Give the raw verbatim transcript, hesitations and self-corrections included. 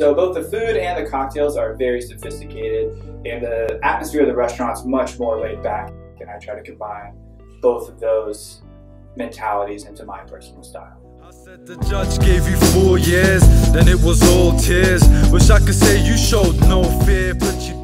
So both the food and the cocktails are very sophisticated, and the atmosphere of the restaurant's much more laid back. And I try to combine both of those mentalities into my personal style. I said the judge gave you four years, then it was all tears. Wish I could say you showed no fear, but you